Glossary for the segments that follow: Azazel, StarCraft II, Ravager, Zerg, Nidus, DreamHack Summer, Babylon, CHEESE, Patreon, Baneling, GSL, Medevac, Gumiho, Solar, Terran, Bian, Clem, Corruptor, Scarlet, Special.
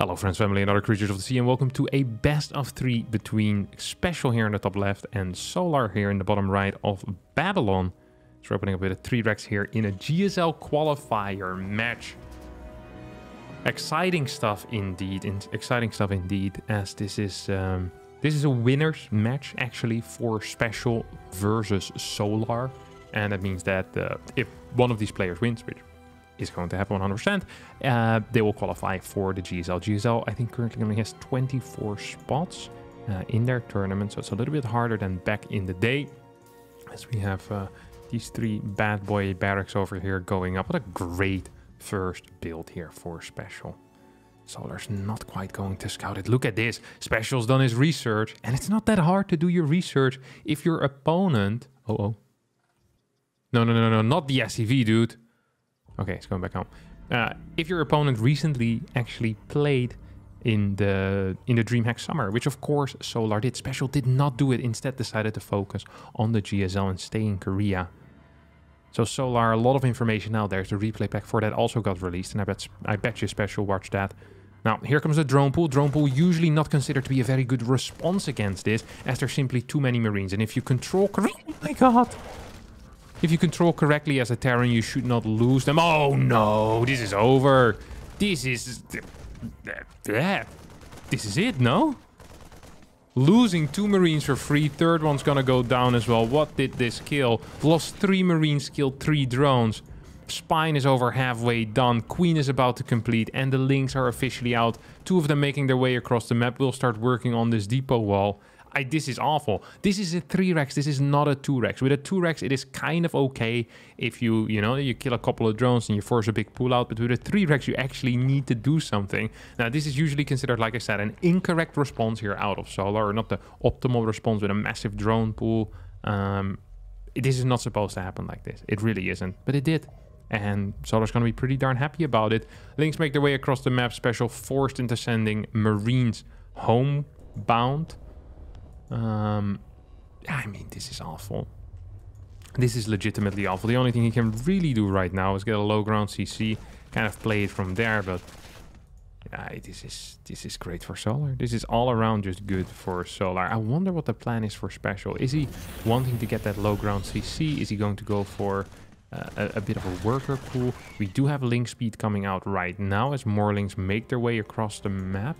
Hello friends, family and other creatures of the sea, and welcome to a best of three between Special here in the top left and Solar here in the bottom right of Babylon. So we're opening up with a 3-Rex here in a GSL qualifier match. Exciting stuff indeed, as this is a winner's match actually for Special versus Solar. And that means that if one of these players wins, which is going to happen 100%, they will qualify for the GSL. GSL, I think, currently only has 24 spots in their tournament, so it's a little bit harder than back in the day. As we have these three bad boy barracks over here going up. What a great first build here for Special. Solar's not quite going to scout it. Look at this. Special's done his research, and it's not that hard to do your research if your opponent... Uh-oh. No, not the SCV, dude. Okay, it's going back home. If your opponent recently actually played in the DreamHack Summer, which of course Solar did. Special did not do it. Instead decided to focus on the GSL and stay in Korea. So Solar, a lot of information now. There's the replay pack for that also got released, and I bet you Special watched that. Now, here comes the drone pool. Drone pool usually not considered to be a very good response against this, as there's simply too many Marines. And if you control... Oh my god! If you control correctly as a Terran, you should not lose them. Oh no, this is over. This is it, no? Losing 2 Marines for free. 3rd one's gonna go down as well. What did this kill? Lost 3 Marines, killed 3 drones. Spine is over halfway done. Queen is about to complete, and the links are officially out. 2 of them making their way across the map. We'll start working on this depot wall. This is awful. This is a 3-Rex. This is not a 2-Rex. With a 2-Rex, it is kind of okay if you kill a couple of drones and you force a big pullout. But with a 3-Rex, you actually need to do something. Now, this is usually considered, like I said, an incorrect response here out of Solar, or not the optimal response with a massive drone pool. This is not supposed to happen like this. It really isn't, but it did. And Solar's going to be pretty darn happy about it. Links make their way across the map. Special forced into sending Marines homebound. I mean, this is awful. This is legitimately awful. The only thing he can really do right now is get a low ground CC, kind of play it from there, but yeah, this is great for Solar. This is all around just good for Solar. I wonder what the plan is for Special. Is he wanting to get that low ground CC? Is he going to go for a bit of a worker pool? We do have link speed coming out right now as more links make their way across the map.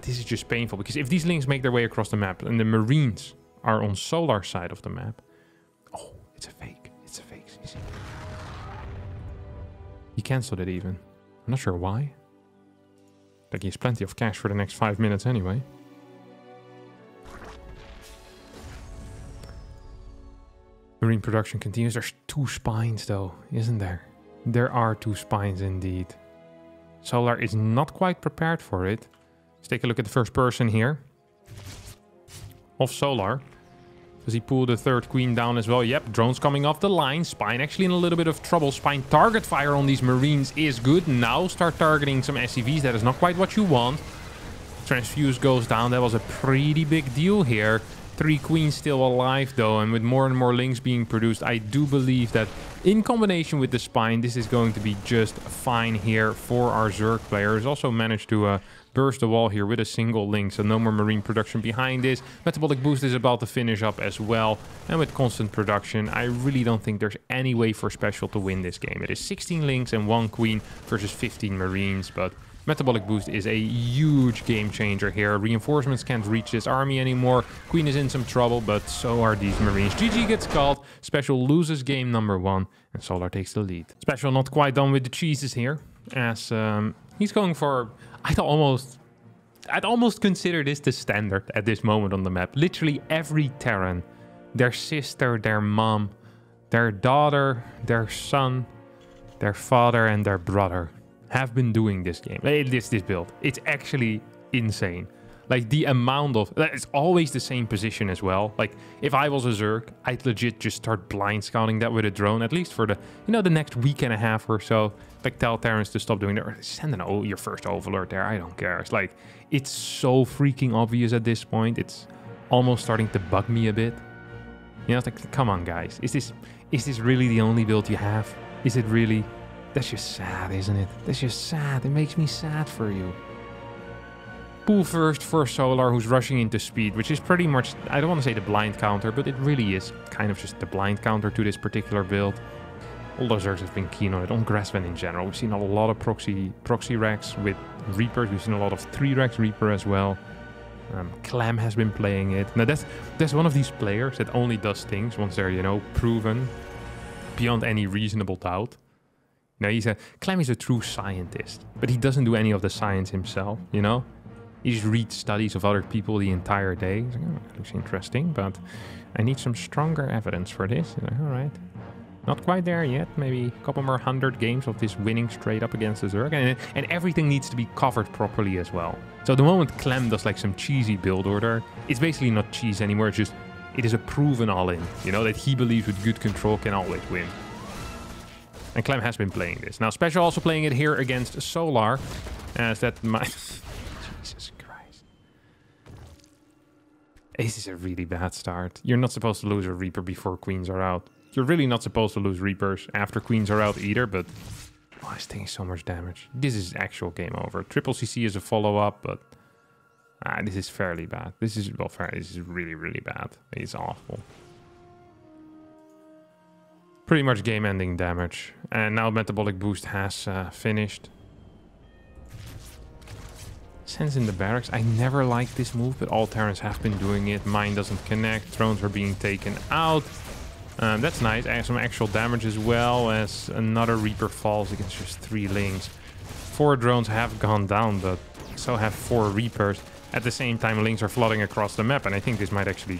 This is just painful, because if these links make their way across the map and the Marines are on Solar's side of the map... Oh, it's a fake. It's a fake CC. He cancelled it even. I'm not sure why. Like, he has plenty of cash for the next 5 minutes anyway. Marine production continues. There's 2 spines though, isn't there? There are 2 spines indeed. Solar is not quite prepared for it. Let's take a look at the first person here of Solar. Does he pull the 3rd queen down as well? Yep, drones coming off the line. Spine actually in a little bit of trouble. Spine target fire on these Marines is good. Now start targeting some SCVs. That is not quite what you want. Transfuse goes down. That was a pretty big deal here. 3 queens still alive though, and with more and more links being produced, I do believe that in combination with the spine, this is going to be just fine here for our Zerg players. Also managed to burst the wall here with a single link, so no more Marine production behind this. Metabolic boost is about to finish up as well, and with constant production, I really don't think there's any way for Special to win this game. It is 16 links and 1 queen versus 15 Marines, but metabolic boost is a huge game changer here. Reinforcements can't reach this army anymore. Queen is in some trouble, but so are these Marines. GG gets called. Special loses game number 1, and Solar takes the lead. Special not quite done with the cheeses here, as he's going for... I'd almost consider this the standard at this moment on the map. Literally every Terran, their sister, their mom, their daughter, their son, their father, and their brother have been doing this game. This build. It's actually insane. Like, the amount of... It's always the same position as well. Like, if I was a Zerg, I'd legit just start blind scouting that with a drone, at least for the, the next week and a half or so. Like, tell Terrans to stop doing that. Or send your first overlord there. I don't care. It's like, it's so freaking obvious at this point. It's almost starting to bug me a bit. It's like, come on, guys. Is this really the only build you have? Is it really... That's just sad, isn't it? That's just sad. It makes me sad for you. Pull first for Solar, who's rushing into speed, which is pretty much, I don't want to say the blind counter, but it really is kind of just the blind counter to this particular build. All those Zergs have been keen on it, on Grassland in general. We've seen a lot of proxy racks with Reapers. We've seen a lot of 3-Rex Reaper as well. Clem has been playing it. Now that's one of these players that only does things once they're, you know, proven beyond any reasonable doubt. Now Clem is a true scientist, but he doesn't do any of the science himself, you know? He just reads studies of other people the entire day. He's like, oh, that looks interesting, but I need some stronger evidence for this. Like, all right. Not quite there yet. Maybe a couple more 100 games of this winning straight up against the Zerg. And everything needs to be covered properly as well. So the moment Clem does like some cheesy build order, it's basically not cheese anymore. It's just, it is a proven all-in, you know, that he believes with good control can always win. And Clem has been playing this. Now Special also playing it here against Solar. As that might... Jesus Christ. This is a really bad start. You're not supposed to lose a Reaper before Queens are out. You're really not supposed to lose Reapers after Queens are out either, but... Oh, it's taking so much damage. This is actual game over. Triple CC is a follow-up, but... this is fairly bad. This is... Well, this is really, really bad. It's awful. Pretty much game-ending damage. And now Metabolic Boost has finished. Sense in the barracks. I never liked this move, but all Terrans have been doing it. Mine doesn't connect. Thrones are being taken out. That's nice. I have some actual damage as well as another Reaper falls against just 3 links. 4 drones have gone down, but so have 4 Reapers. At the same time, links are flooding across the map, and I think this might actually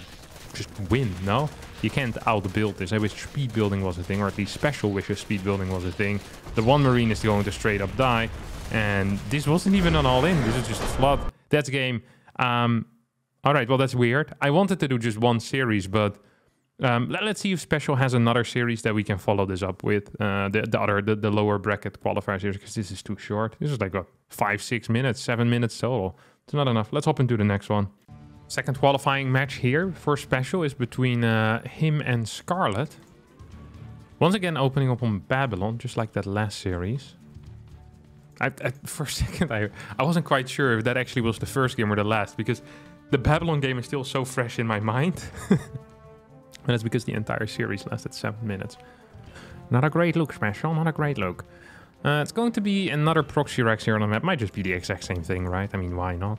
just win, no? You can't outbuild this. I wish speed building was a thing, or at least Special wishes speed building was a thing. The one Marine is going to straight up die, and this wasn't even an all-in. This is just a flood. That's game. All right, well, that's weird. I wanted to do just one series, but... let's see if Special has another series that we can follow this up with, the lower bracket qualifier series, because this is too short. This is like a 5, 6 minutes, 7 minutes total. It's not enough. Let's hop into the next one. Second qualifying match here for Special is between him and Scarlet. Once again opening up on Babylon, just like that last series. For a second, I wasn't quite sure if that actually was the first game or the last, because the Babylon game is still so fresh in my mind. And that's because the entire series lasted 7 minutes. Not a great look, Special. Not a great look. It's going to be another proxy rack here on the map. Might just be the exact same thing, right? I mean, why not?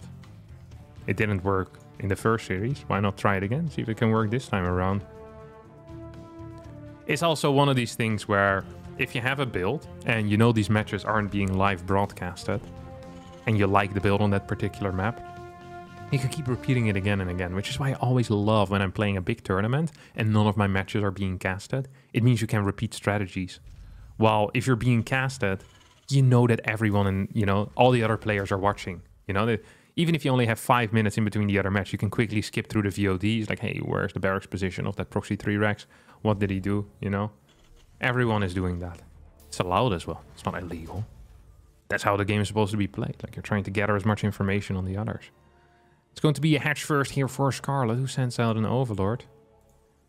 It didn't work in the first series. Why not try it again? See if it can work this time around. It's also one of these things where if you have a build and you know these matches aren't being live broadcasted and you like the build on that particular map, you can keep repeating it again and again, which is why I always love when I'm playing a big tournament and none of my matches are being casted. It means you can repeat strategies. While if you're being casted, you know that everyone and, you know, all the other players are watching. You know, even if you only have 5 minutes in between the other match, you can quickly skip through the VODs. Like, hey, where's the barracks position of that proxy 3-Rex? What did he do? You know, everyone is doing that. It's allowed as well. It's not illegal. That's how the game is supposed to be played. Like, you're trying to gather as much information on the others. It's going to be a hatch first here for Scarlet, who sends out an Overlord.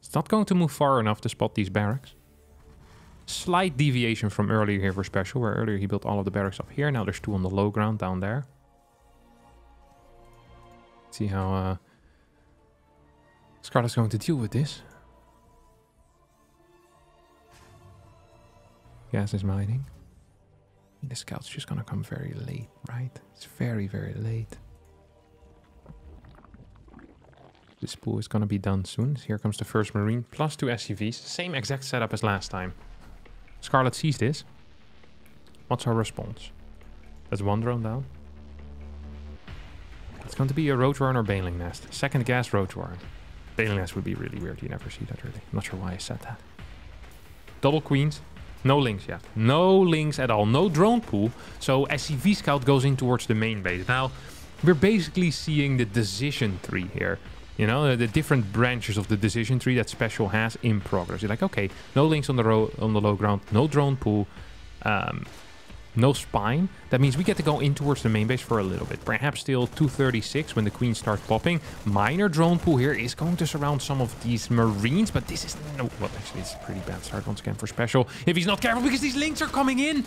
It's not going to move far enough to spot these barracks. Slight deviation from earlier here for Special, where earlier he built all of the barracks up here. Now there's 2 on the low ground down there. Let's see how Scarlet's going to deal with this. Gas is mining. The scout's just going to come very late, right? It's very, very late. This pool is going to be done soon. Here comes the first Marine, plus 2 SCVs. Same exact setup as last time. Scarlet sees this. What's our response? That's 1 drone down. It's going to be a Roach Warren or Baneling Nest. Second gas Roach Warren. Baneling Nest would be really weird. You never see that really. I'm not sure why I said that. Double Queens. No links yet. No links at all. No drone pool. So SCV Scout goes in towards the main base. Now, we're basically seeing the decision tree here. You know, the different branches of the decision tree that Special has in progress. You're like, okay, no links on the low ground, no drone pool, no spine. That means we get to go in towards the main base for a little bit. Perhaps still 236 when the Queens start popping. Minor drone pool here is going to surround some of these Marines, but this is no... Well, actually, it's a pretty bad start once again for Special. If he's not careful, because these links are coming in.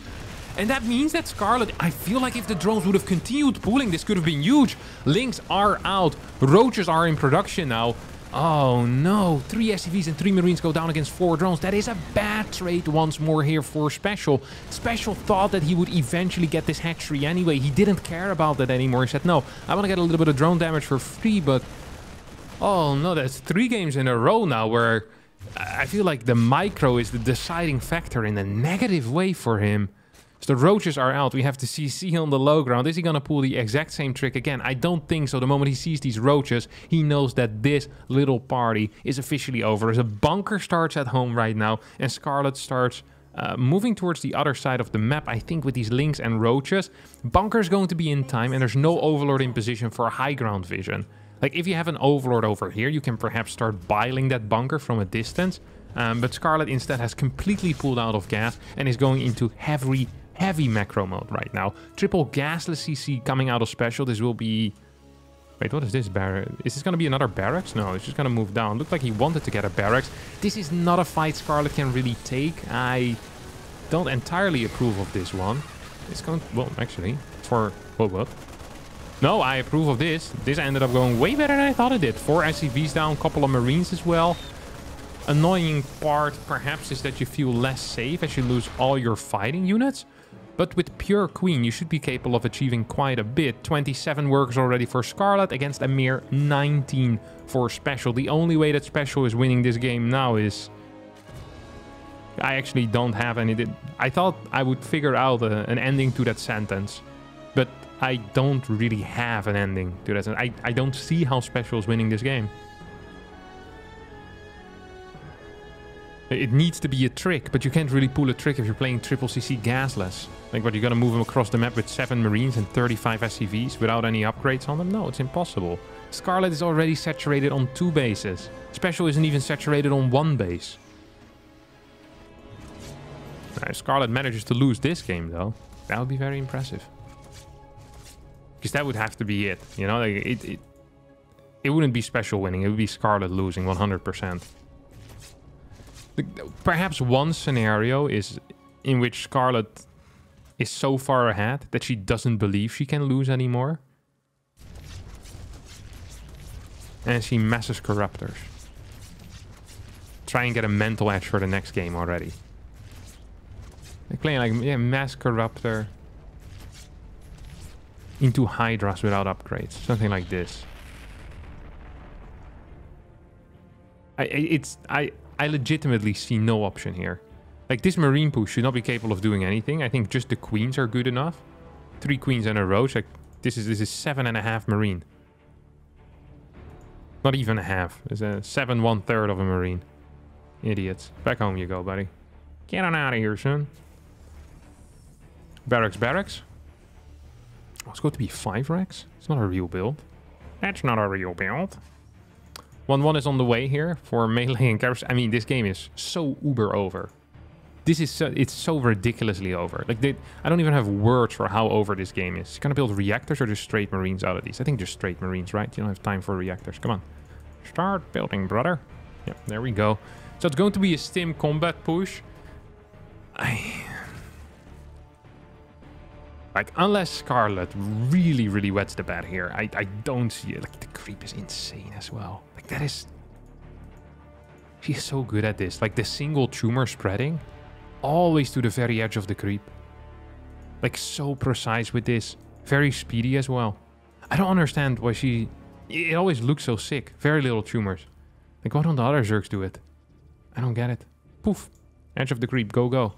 And that means that Scarlet, I feel like if the drones would have continued pulling, this could have been huge. Links are out. Roaches are in production now. Oh no, 3 SCVs and 3 Marines go down against 4 drones. That is a bad trade once more here for Special. Special thought that he would eventually get this hatchery anyway. He didn't care about that anymore. He said, no, I want to get a little bit of drone damage for free, but... oh no, that's 3 games in a row now where I feel like the micro is the deciding factor in a negative way for him. So the roaches are out. We have the CC on the low ground. Is he going to pull the exact same trick again? I don't think so. The moment he sees these roaches, he knows that this little party is officially over. There's a bunker starts at home right now, and Scarlet starts moving towards the other side of the map, I think, with these links and roaches. Bunker is going to be in time, and there's no overlord in position for high ground vision. Like, if you have an overlord over here, you can perhaps start biling that bunker from a distance. But Scarlet instead has completely pulled out of gas and is going into heavy macro mode right now. Triple gasless CC coming out of Special. This will be... wait, what is this barracks? Is this going to be another barracks? No, it's just going to move down. Looked like he wanted to get a barracks. This is not a fight Scarlet can really take. I don't entirely approve of this one. It's going... well, actually, for... what, what? No, I approve of this. This ended up going way better than I thought it did. 4 SCVs down, couple of Marines as well. Annoying part, perhaps, is that you feel less safe as you lose all your fighting units. But with Pure Queen, you should be capable of achieving quite a bit. 27 workers already for Scarlet against a mere 19 for Special. The only way that Special is winning this game now is... I actually don't have any... I thought I would figure out an ending to that sentence. But I don't really have an ending to that sentence. I don't see how Special is winning this game. It needs to be a trick, but you can't really pull a trick if you're playing triple CC gasless. Like, what, you're going to move them across the map with 7 Marines and 35 SCVs without any upgrades on them? No, it's impossible. Scarlet is already saturated on 2 bases. Special isn't even saturated on 1 base. Right, if Scarlet manages to lose this game, though, that would be very impressive. Because that would have to be it, you know? Like, it wouldn't be Special winning, it would be Scarlet losing 100%. Perhaps one scenario is in which Scarlet is so far ahead that she doesn't believe she can lose anymore. And she masses Corruptors. Try and get a mental edge for the next game already. They're playing like, yeah, mass Corruptor into Hydras without upgrades. Something like this. I legitimately see no option here. Like, this Marine push should not be capable of doing anything. I think just the Queens are good enough. 3 Queens and a Roach. Like, this is 7.5 Marine. Not even a half. It's a 7 1/3 of a Marine. Idiots. Back home you go, buddy. Get on out of here, son. Barracks, barracks. Oh, it's going to be 5 racks. It's not a real build. That's not a real build. 1-1 is on the way here for melee and carriers. I mean, this game is so uber over. This is so, it's so ridiculously over. Like, I don't even have words for how over this game is. Can I build reactors or just straight Marines out of these? I think just straight Marines, right? You don't have time for reactors. Come on. Start building, brother. Yep, there we go. So it's going to be a stim combat push. Like, unless Scarlet really wets the bat here, I don't see it. Like, the creep is insane as well. Like, that is... she is so good at this. Like, the single tumor spreading, always to the very edge of the creep. Like, so precise with this. Very speedy as well. I don't understand why she... it always looks so sick. Very little tumors. Like, why don't the other Zergs do it? I don't get it. Poof. Edge of the creep. Go, go.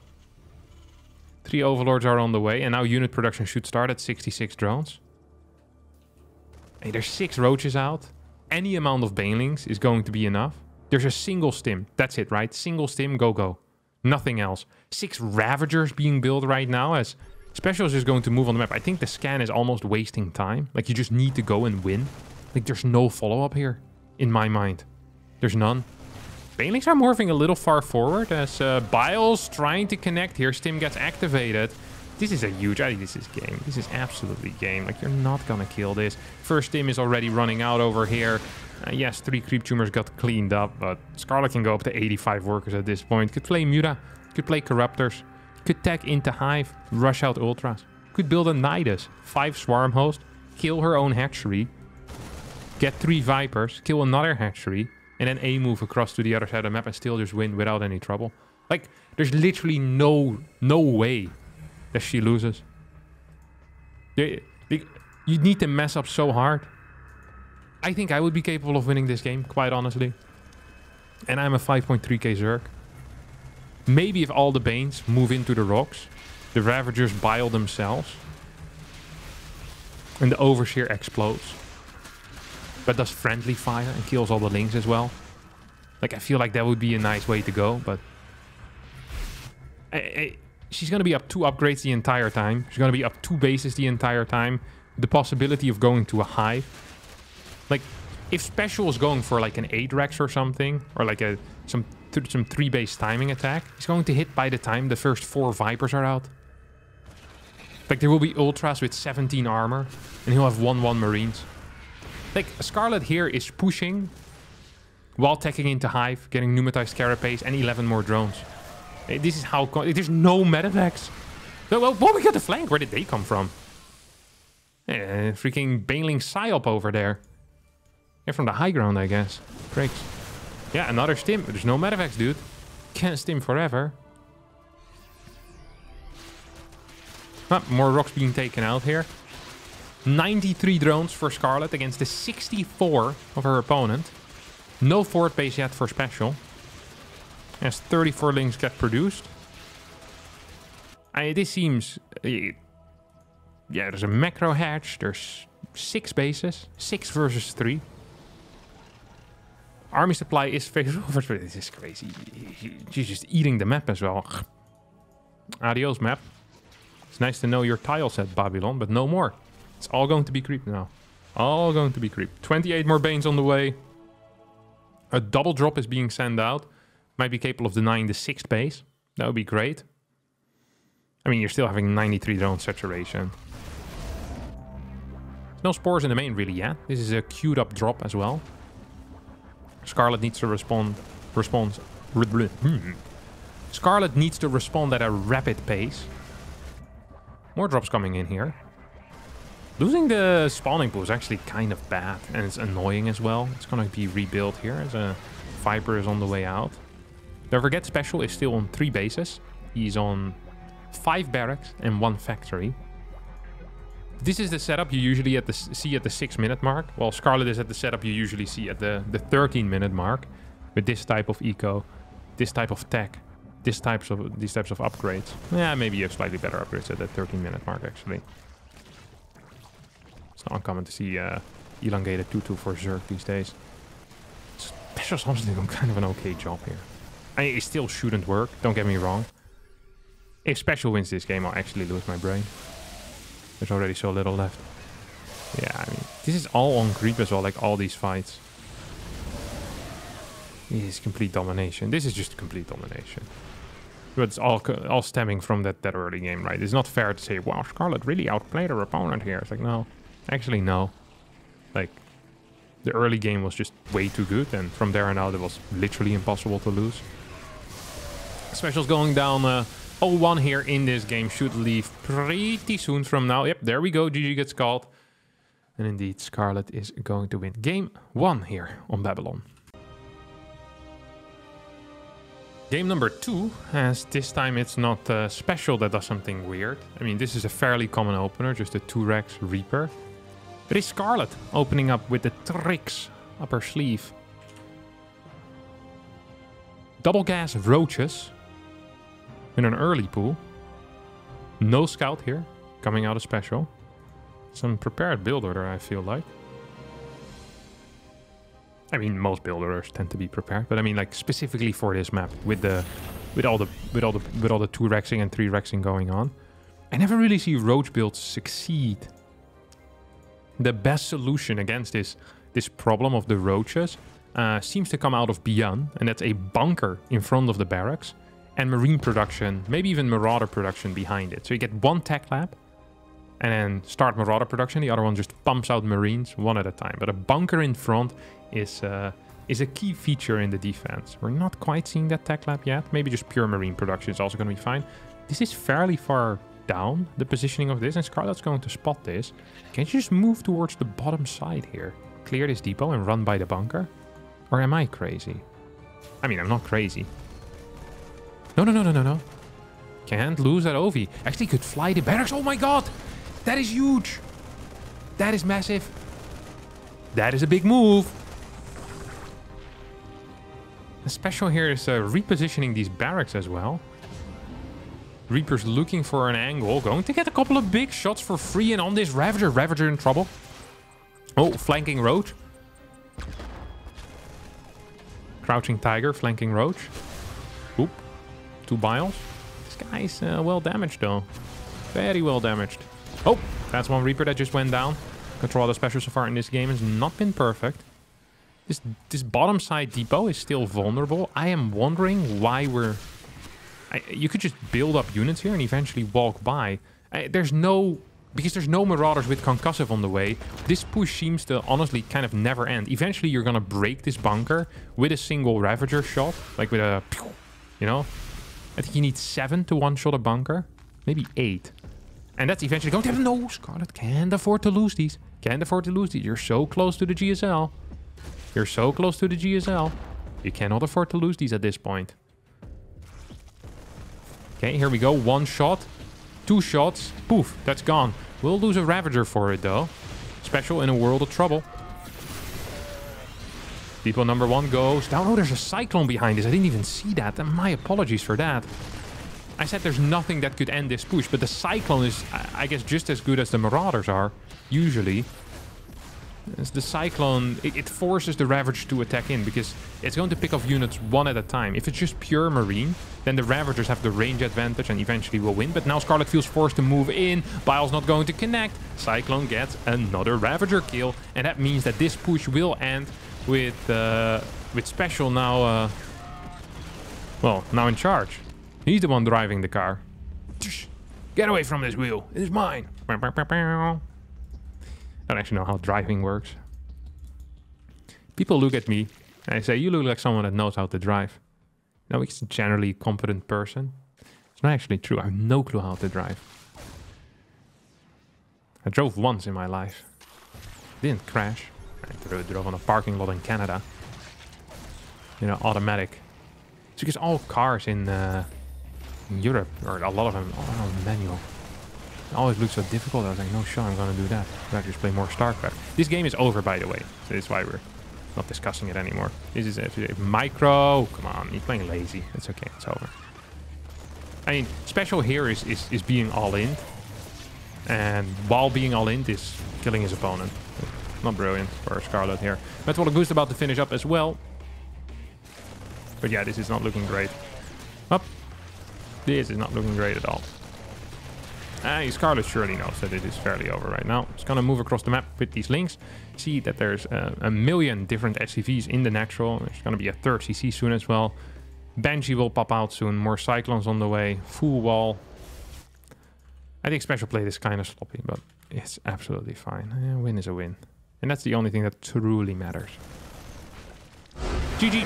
3 overlords are on the way, and now unit production should start at 66 drones. Hey, there's 6 roaches out. Any amount of banelings is going to be enough. There's a single stim. That's it, right? Single stim, go, go. Nothing else. 6 Ravagers being built right now as Special is just going to move on the map. I think the scan is almost wasting time. Like, you just need to go and win. Like, there's no follow-up here, in my mind. There's none. Banelings are morphing a little far forward as Bile's trying to connect here. Stim gets activated. This is a huge... this is game. This is absolutely game. Like, you're not gonna kill this. First Stim is already running out over here. Yes, 3 creep tumors got cleaned up, but Scarlet can go up to 85 workers at this point. Could play Muta. Could play Corruptors. Could tech into Hive, rush out Ultras. Could build a Nidus, 5 Swarm Host, kill her own hatchery, get 3 Vipers, kill another hatchery, and then A move across to the other side of the map and still just win without any trouble. Like, there's literally no way that she loses. You'd need to mess up so hard. I think I would be capable of winning this game, quite honestly. And I'm a 5.3k Zerg. Maybe if all the Banes move into the rocks, the Ravagers bile themselves, and the Overseer explodes. But does friendly fire and kills all the Lynx as well. Like, I feel like that would be a nice way to go, but... she's going to be up 2 upgrades the entire time. She's going to be up 2 bases the entire time. The possibility of going to a Hive. Like, if Special is going for like an 8-Rex or something, or like a some 3-base timing attack, he's going to hit by the time the first 4 Vipers are out. Like, there will be Ultras with 17 armor, and he'll have 1/1 Marines. Like, Scarlet here is pushing while teching into Hive, getting pneumatized Carapace and 11 more drones. This is how... There's no medevacs. Well, we got the flank. Where did they come from? Freaking Baneling Psyop over there. They're from the high ground, I guess. Breaks. Yeah, another stim. There's no medevacs, dude. Can't stim forever. Ah, more rocks being taken out here. 93 drones for Scarlet against the 64 of her opponent. No forward base yet for Special. As 34 Lynx get produced. This seems... yeah, there's a macro hatch. There's 6 bases. 6 versus 3. Army supply is favorable. This is crazy. She's just eating the map as well. Adios, map. It's nice to know your tile set, Babylon, but no more. It's all going to be creeped now. All going to be creeped. 28 more Banes on the way. A double drop is being sent out. Might be capable of denying the 6th base. That would be great. I mean, you're still having 93 drone saturation. No spores in the main really yet. This is a queued up drop as well. Scarlet needs to respond. Scarlet needs to respond at a rapid pace. More drops coming in here. Losing the spawning pool is actually kind of bad, and it's annoying as well. It's going to be rebuilt here as a Viper is on the way out. Don't forget, Special is still on 3 bases. He's on 5 barracks and 1 factory. This is the setup you usually see at the 6-minute mark, while Scarlet is at the setup you usually see at the 13-minute mark, with this type of eco, this type of tech, these types of upgrades. Yeah, maybe you have slightly better upgrades at the 13-minute mark, actually. It's not uncommon to see elongated 2-2 for Zerg these days. Special's honestly doing kind of an okay job here. It still shouldn't work, don't get me wrong. If Special wins this game, I'll actually lose my brain. There's already so little left. Yeah, I mean, this is all on creep as well, like all these fights. This is complete domination. This is just complete domination. But it's all stemming from that early game, right? It's not fair to say, wow, Scarlet really outplayed her opponent here. It's like, no. Actually, no. Like, the early game was just way too good, and from there on out, it was literally impossible to lose. Special's going down... 0-1 here in this game, should leave pretty soon from now. Yep, there we go, GG gets called. And indeed, Scarlet is going to win game 1 here on Babylon. Game number 2, as this time it's not Special that does something weird. I mean, this is a fairly common opener, just a 2-Rex Reaper. But it's Scarlet opening up with the tricks up her sleeve. Double gas roaches. In an early pool. No scout here, coming out of Special. Some prepared build order, I feel like. I mean, most build orders tend to be prepared, but I mean, like, specifically for this map, with all the 2-rexing and 3-rexing going on. I never really see roach builds succeed. The best solution against this problem of the roaches seems to come out of Bian, and that's a bunker in front of the barracks. And Marine production, maybe even Marauder production behind it. So you get 1 tech lab and then start Marauder production. The other one just pumps out Marines 1 at a time. But a bunker in front is a key feature in the defense. We're not quite seeing that tech lab yet. Maybe just pure Marine production is also going to be fine. This is fairly far down, the positioning of this, and Scarlet's going to spot this. Can you just move towards the bottom side here? Clear this depot and run by the bunker? Or am I crazy? I mean, I'm not crazy. No, no, no, no, no, no. Can't lose that OV. Actually, could fly the barracks. Oh my god! That is huge! That is massive. That is a big move. The special here is repositioning these barracks as well. Reaper's looking for an angle. Going to get a couple of big shots for free. And on this Ravager. Ravager in trouble. Oh, flanking Roach. Crouching Tiger, flanking Roach. Oop. 2 Biles. This guy's well damaged though. Very well damaged. Oh, that's one Reaper that just went down. Control of the special so far in this game has not been perfect. This bottom side depot is still vulnerable. I am wondering why we're... you could just build up units here and eventually walk by. There's no... Because there's no Marauders with Concussive on the way, this push seems to honestly kind of never end. Eventually, you're going to break this bunker with a single Ravager shot. Like with a... You know? I think you need 7 to one-shot a bunker. Maybe 8. And that's eventually going to happen. No, Scarlet can't afford to lose these. Can't afford to lose these. You're so close to the GSL. You're so close to the GSL. You cannot afford to lose these at this point. Okay, here we go. 1 shot. 2 shots. Poof, that's gone. We'll lose a Ravager for it, though. Special in a world of trouble. Depot number 1 goes down. Oh, there's a Cyclone behind this. I didn't even see that. And my apologies for that. I said there's nothing that could end this push, but the Cyclone is, I guess, just as good as the Marauders are, usually. As the Cyclone, it forces the Ravager to attack in, because it's going to pick off units one at a time. If it's just pure Marine, then the Ravagers have the range advantage and eventually will win. But now Scarlet feels forced to move in. Bile's not going to connect. Cyclone gets another Ravager kill, and that means that this push will end with Special now, well, now in charge. He's the one driving the car. Get away from this wheel. It is mine. I don't actually know how driving works. People look at me and I say, you look like someone that knows how to drive. No, he's a generally competent person. It's not actually true. I have no clue how to drive. I drove once in my life. Didn't crash. I drove on a parking lot in Canada. You know, automatic. It's because all cars in Europe, or a lot of them, oh, manual. It always looks so difficult. I was like, no shot, I'm gonna do that. I just play more StarCraft. This game is over, by the way, so that's why we're not discussing it anymore. This is a micro. Come on, he's playing lazy. It's okay, it's over. I mean, Special here is being all in, and while being all in, is killing his opponent. Not brilliant for Scarlet here. That's what Goose about to finish up as well. But yeah, this is not looking great. Up. This is not looking great at all. Scarlet surely knows that it is fairly over right now. It's going to move across the map with these links. See that there's a million different SCVs in the natural. There's going to be a third CC soon as well. Banshee will pop out soon. More Cyclones on the way. Full wall. I think Special play is kind of sloppy, but it's absolutely fine. A win is a win. And that's the only thing that truly matters. GG.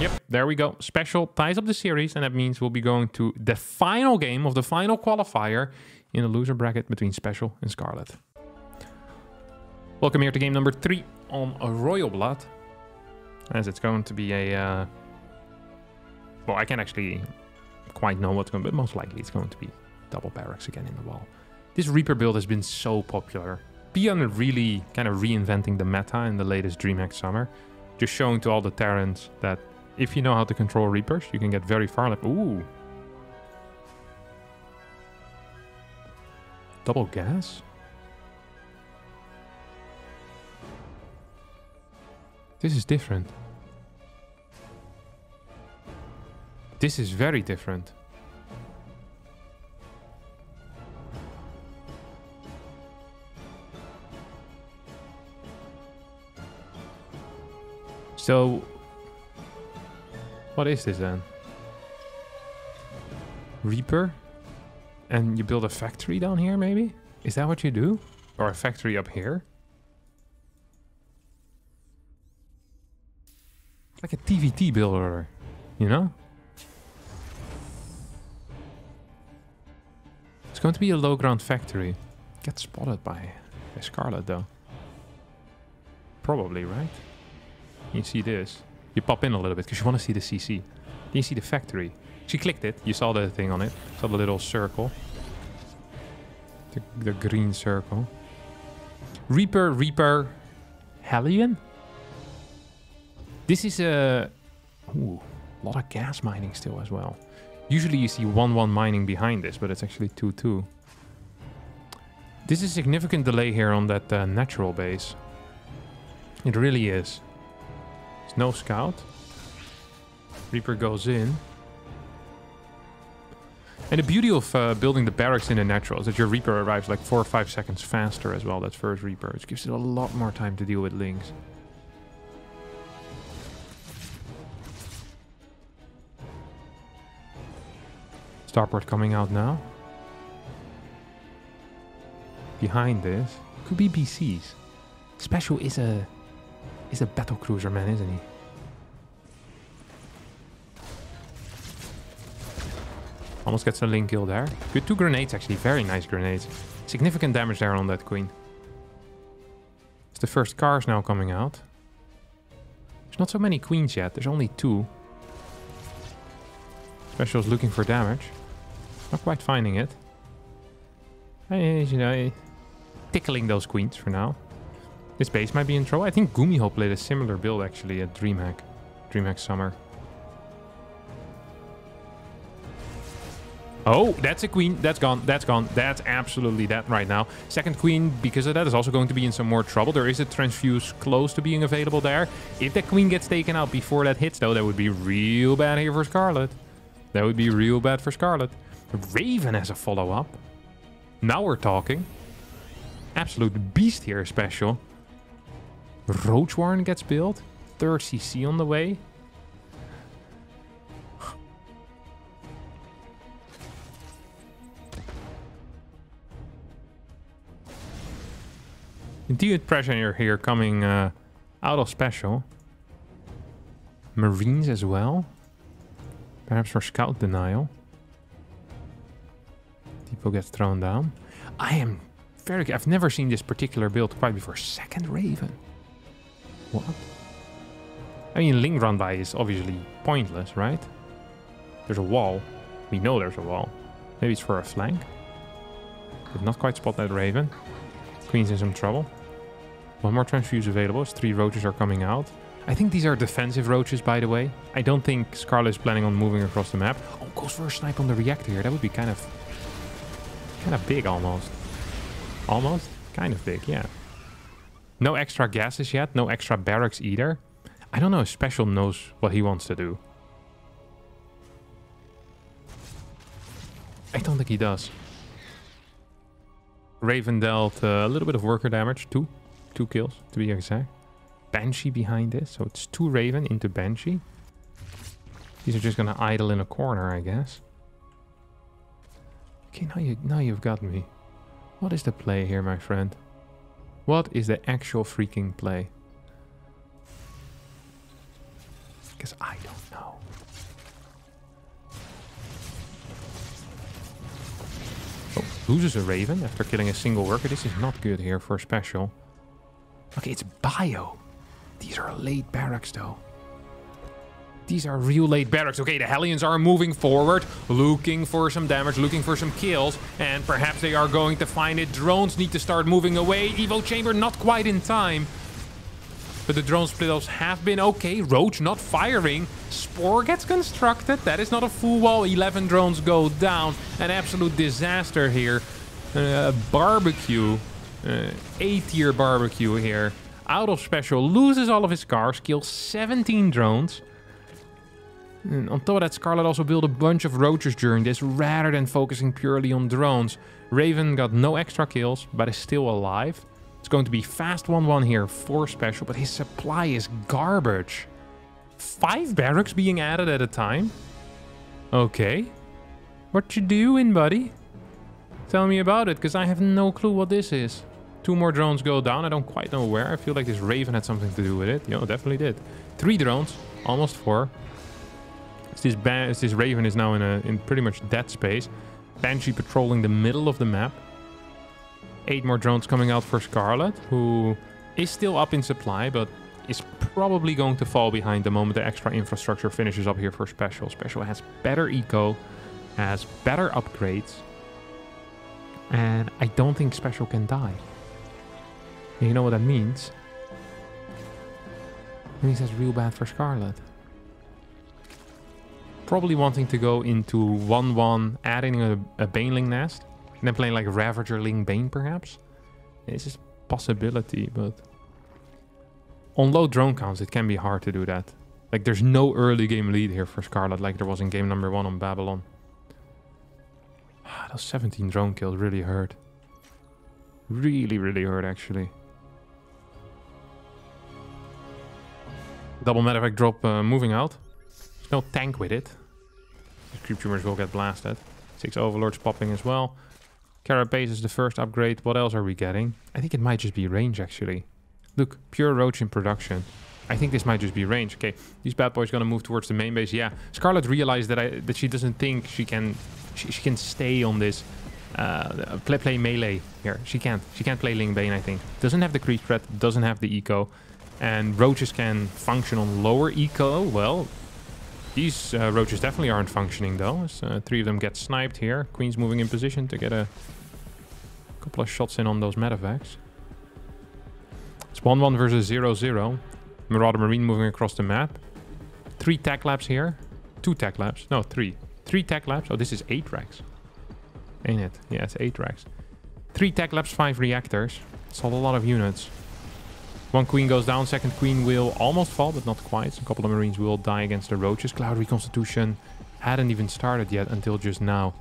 Yep, there we go. Special ties up the series, and that means we'll be going to the final game of the final qualifier in the loser bracket between Special and Scarlet. Welcome here to game number 3 on Royal Blood, as it's going to be a... well, I can't actually quite know what's going to be, but most likely it's going to be double barracks again in the wall. This Reaper build has been so popular. Beyond really kind of reinventing the meta in the latest DreamHack Summer. Just showing to all the Terrans that if you know how to control Reapers, you can get very far left. Ooh. Double gas? This is different. This is very different. So, what is this then? Reaper? And you build a factory down here, maybe? Is that what you do? Or a factory up here? Like a TVT builder, you know? It's going to be a low ground factory. Get spotted by Scarlet though. Probably, right? You see this. You pop in a little bit because you want to see the CC. Then you see the factory. She clicked it. You saw the thing on it. Saw the little circle. The green circle. Reaper. Hellion? This is a... Ooh, a lot of gas mining still as well. Usually you see 1-1 mining behind this, but it's actually 2-2. This is a significant delay here on that natural base. It really is. There's no scout. Reaper goes in. And the beauty of building the barracks in the natural is that your Reaper arrives like 4 or 5 seconds faster as well, that first Reaper, which gives it a lot more time to deal with Lynx. Starport coming out now. Behind this could be BCs. Special is a battle cruiser, man, isn't he? Almost gets a link kill there. Good 2 grenades, actually. Very nice grenades. Significant damage there on that queen. It's the first cars now coming out. There's not so many queens yet. There's only 2. Special's looking for damage. Not quite finding it. You know, tickling those queens for now. This base might be in trouble. I think Gumiho played a similar build, actually, at DreamHack Summer. Oh, that's a queen. That's gone. That's gone. That's absolutely that right now. Second queen, because of that, is also going to be in some more trouble. There is a transfuse close to being available there. If that queen gets taken out before that hits, though, that would be real bad here for Scarlet. That would be real bad for Scarlet. Raven has a follow-up. Now we're talking. Absolute beast here, Special. Roach Warren gets built. Third CC on the way. Indeed, pressure here coming out of Special. Marines as well. Perhaps for scout denial. Depot gets thrown down. I've never seen this particular build quite before. Second Raven. What? I mean, Link run by is obviously pointless, right? There's a wall. We know there's a wall. Maybe it's for a flank. Did not quite spot that Raven. Queen's in some trouble. One more transfuse available. 3 roaches are coming out. I think these are defensive roaches, by the way. I don't think Scarlet is planning on moving across the map. Oh, goes for a snipe on the reactor here. That would be kind of big, almost. Almost? Kind of big, yeah. No extra gases yet. No extra barracks either. I don't know if Special knows what he wants to do. I don't think he does. Raven dealt a little bit of worker damage. 2 kills, to be exact. Banshee behind this. So it's 2 Raven into Banshee. These are just going to idle in a corner, I guess. Okay, now you've got me. What is the play here, my friend? What is the actual freaking play? Because I don't know. Loses a Raven after killing a single worker. This is not good here for Special. Okay, it's bio. These are late barracks, though. These are real late barracks. Okay, the Hellions are moving forward, looking for some damage, looking for some kills, and perhaps they are going to find it. Drones need to start moving away. Evo Chamber not quite in time. But the drone split-offs have been okay. Roach not firing. Spore gets constructed. That is not a full wall. 11 drones go down. An absolute disaster here. Barbecue. A-tier barbecue here. Out of Special. Loses all of his cars. Kills 17 drones. And on top of that, Scarlet also built a bunch of roaches during this rather than focusing purely on drones. Raven got no extra kills, but is still alive. It's going to be fast 1-1 here for Special, but his supply is garbage. 5 barracks being added at a time? Okay. What you doing, buddy? Tell me about it, because I have no clue what this is. 2 more drones go down. I don't quite know where. I feel like this Raven had something to do with it. Yo, definitely did. 3 drones. Almost 4. This Raven is now in pretty much dead space. Banshee patrolling the middle of the map. 8 more drones coming out for Scarlet, who is still up in supply, but is probably going to fall behind the moment the extra infrastructure finishes up here for Special. Special has better eco, has better upgrades, and I don't think Special can die. And you know what that means? It means that's real bad for Scarlet. Probably wanting to go into 1-1, adding a Baneling nest, and then playing like Ravager Ling Bane perhaps. This is a possibility, but on low drone counts, it can be hard to do that. Like, there's no early game lead here for Scarlet like there was in game number 1 on Babylon. Those 17 drone kills really hurt. Really, really hurt, actually. Double medevac drop moving out. There's no tank with it. The creep tumors will get blasted. 6 overlords popping as well. Carapace is the first upgrade. What else are we getting? I think it might just be range, actually. Look, pure roach in production. I think this might just be range. Okay, these bad boys gonna move towards the main base. Yeah, Scarlet realized that she doesn't think she can stay on this play melee here. She can't play Ling Bane. I think doesn't have the creep threat, doesn't have the eco, and roaches can function on lower eco. Well, these roaches definitely aren't functioning though. As, 3 of them get sniped here. Queen's moving in position to get a couple of shots in on those medevacs. It's 1-1 versus 0-0. Marauder Marine moving across the map. 3 tech labs here. 2 tech labs. No, 3. 3 tech labs. Oh, this is 8 racks. Ain't it? Yeah, it's 8 racks. 3 tech labs, 5 reactors. It's a lot of units. 1 queen goes down. 2nd queen will almost fall, but not quite. So a couple of Marines will die against the roaches. Cloud Reconstitution hadn't even started yet until just now.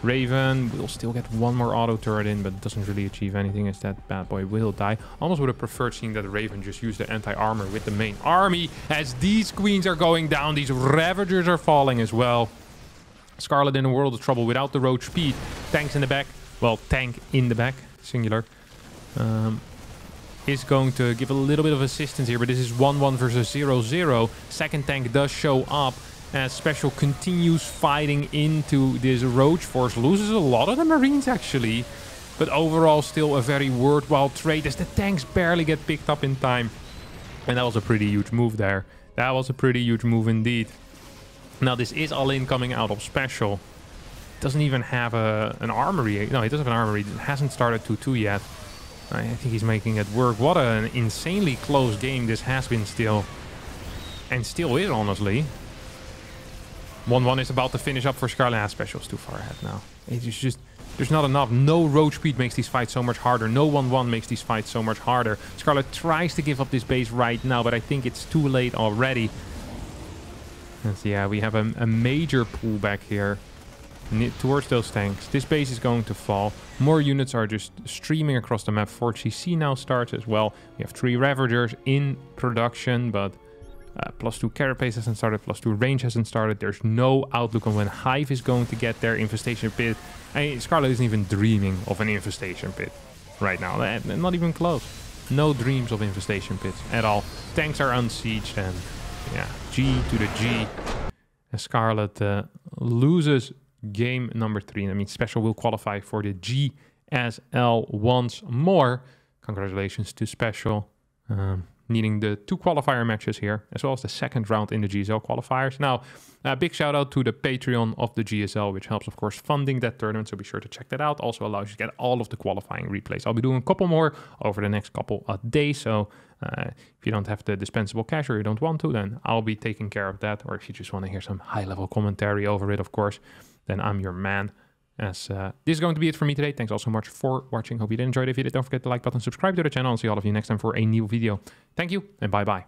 Raven will still get 1 more auto turret in, but doesn't really achieve anything as that bad boy will die. Almost would have preferred seeing that Raven just used the anti-armor with the main army, as these queens are going down, these Ravagers are falling as well. Scarlet in a world of trouble without the roach speed. Tanks in the back, well, tank in the back, singular, is going to give a little bit of assistance here, but this is 1-1 versus 0-0. 2nd tank does show up. As Special continues fighting into this roach force, loses a lot of the Marines actually, but overall still a very worthwhile trade as the tanks barely get picked up in time. And that was a pretty huge move there. That was a pretty huge move indeed. Now this is all-in coming out of Special. Doesn't even have an armory. No, he doesn't have an armory. It hasn't started 2-2 yet. I think he's making it work. What an insanely close game this has been still. And still is, honestly. 1-1 is about to finish up for Scarlet. Ah, Special's too far ahead now. It's just, there's not enough. No roach speed makes these fights so much harder. No 1-1 makes these fights so much harder. Scarlet tries to give up this base right now, but I think it's too late already. And yeah, we have a major pullback here towards those tanks. This base is going to fall. More units are just streaming across the map. 4GC now starts as well. We have 3 Ravagers in production, but +2 Carapace hasn't started, +2 range hasn't started. There's no outlook on when Hive is going to get their infestation pit. And Scarlet isn't even dreaming of an infestation pit right now. Not even close. No dreams of infestation pits at all. Tanks are unsieged and yeah, G to the G. And Scarlet loses game number 3. And I mean, Special will qualify for the GSL once more. Congratulations to Special. Needing the 2 qualifier matches here, as well as the 2nd round in the GSL qualifiers. Now, a big shout out to the Patreon of the GSL, which helps, of course, funding that tournament. So be sure to check that out. Also allows you to get all of the qualifying replays. I'll be doing a couple more over the next couple of days. So if you don't have the dispensable cash or you don't want to, then I'll be taking care of that. Or if you just want to hear some high-level commentary over it, of course, then I'm your man. As this is going to be it for me today. Thanks all so much for watching. Hope you did enjoy the video. Don't forget to like button, subscribe to the channel, and see all of you next time for a new video. Thank you, and bye-bye.